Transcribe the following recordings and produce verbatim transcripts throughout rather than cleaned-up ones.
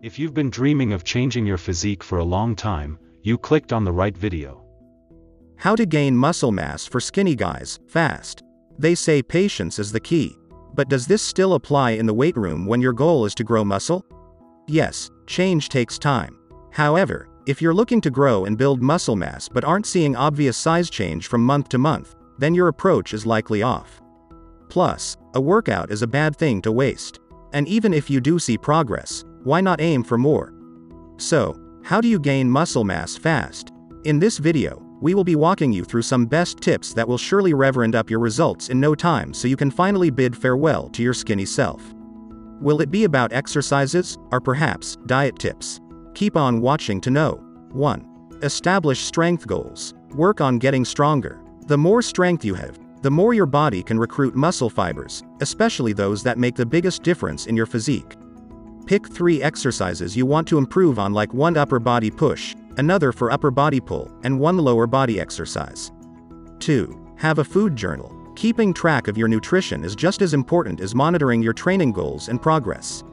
If you've been dreaming of changing your physique for a long time, you clicked on the right video. How to gain muscle mass for skinny guys, fast. They say patience is the key. But does this still apply in the weight room when your goal is to grow muscle? Yes, change takes time. However, if you're looking to grow and build muscle mass but aren't seeing obvious size change from month to month, then your approach is likely off. Plus, a workout is a bad thing to waste. And even if you do see progress, why not aim for more? So, how do you gain muscle mass fast? In this video, we will be walking you through some best tips that will surely reverend up your results in no time so you can finally bid farewell to your skinny self. Will it be about exercises, or perhaps, diet tips? Keep on watching to know. one. Establish strength goals. Work on getting stronger. The more strength you have, the more your body can recruit muscle fibers, especially those that make the biggest difference in your physique. Pick three exercises you want to improve on, like one upper body push, another for upper body pull, and one lower body exercise. two. Have a food journal. Keeping track of your nutrition is just as important as monitoring your training goals and progress.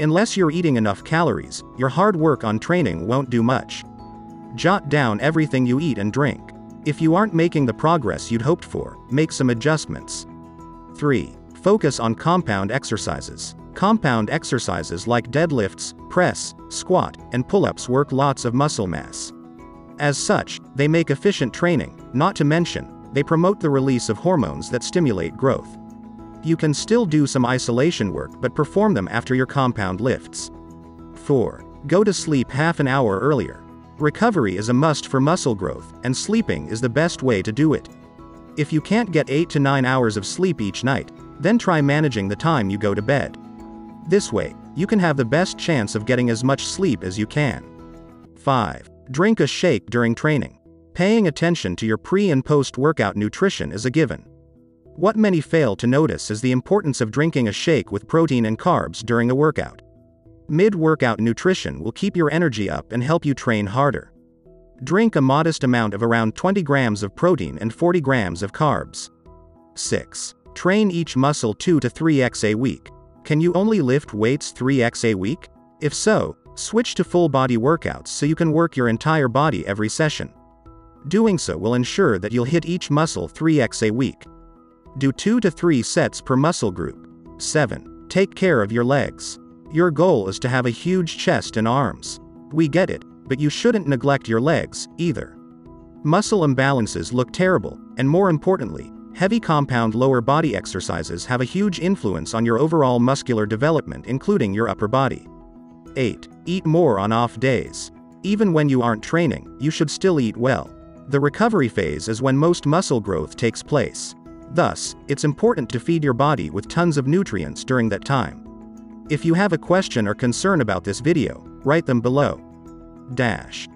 Unless you're eating enough calories, your hard work on training won't do much. Jot down everything you eat and drink. If you aren't making the progress you'd hoped for, make some adjustments. three. Focus on compound exercises. Compound exercises like deadlifts, press, squat, and pull-ups work lots of muscle mass. As such, they make efficient training, not to mention, they promote the release of hormones that stimulate growth. You can still do some isolation work but perform them after your compound lifts. four. Go to sleep half an hour earlier. Recovery is a must for muscle growth, and sleeping is the best way to do it. If you can't get eight to nine hours of sleep each night, then try managing the time you go to bed. This way, you can have the best chance of getting as much sleep as you can. five. Drink a shake during training. Paying attention to your pre- and post-workout nutrition is a given. What many fail to notice is the importance of drinking a shake with protein and carbs during a workout. Mid-workout nutrition will keep your energy up and help you train harder. Drink a modest amount of around twenty grams of protein and forty grams of carbs. six. Train each muscle two to three times a week. Can you only lift weights three times a week? If so, switch to full body workouts so you can work your entire body every session. Doing so will ensure that you'll hit each muscle three times a week. Do two to three sets per muscle group. seven. Take care of your legs. Your goal is to have a huge chest and arms. We get it, but you shouldn't neglect your legs, either. Muscle imbalances look terrible, and more importantly, heavy compound lower body exercises have a huge influence on your overall muscular development, including your upper body. eight. Eat more on off days. Even when you aren't training, you should still eat well. The recovery phase is when most muscle growth takes place. Thus, it's important to feed your body with tons of nutrients during that time. If you have a question or concern about this video, write them below. Dash.